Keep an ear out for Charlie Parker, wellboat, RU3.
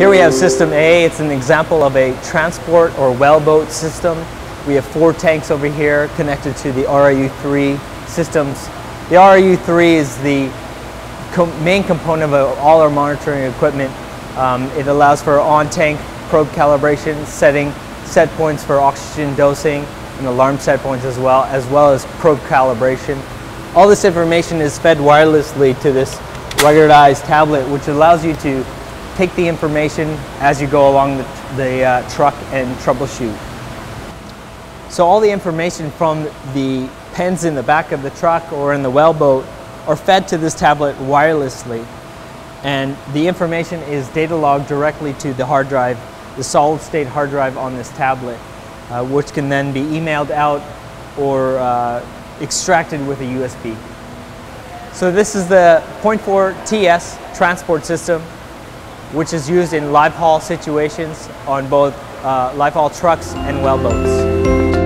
Here we have system A. It's an example of a transport or wellboat system. We have 4 tanks over here connected to the RU3 systems. The RU3 is the main component of all our monitoring equipment. It allows for on-tank probe calibration, setting set points for oxygen dosing and alarm set points as well as probe calibration. All this information is fed wirelessly to this ruggedized tablet, which allows you to take the information as you go along the truck and troubleshoot. So all the information from the pens in the back of the truck or in the wellboat are fed to this tablet wirelessly, and the information is data logged directly to the hard drive, the solid state hard drive on this tablet, which can then be emailed out or extracted with a USB. So this is the 0.4 TS transport system, which is used in live haul situations on both live haul trucks and wellboats.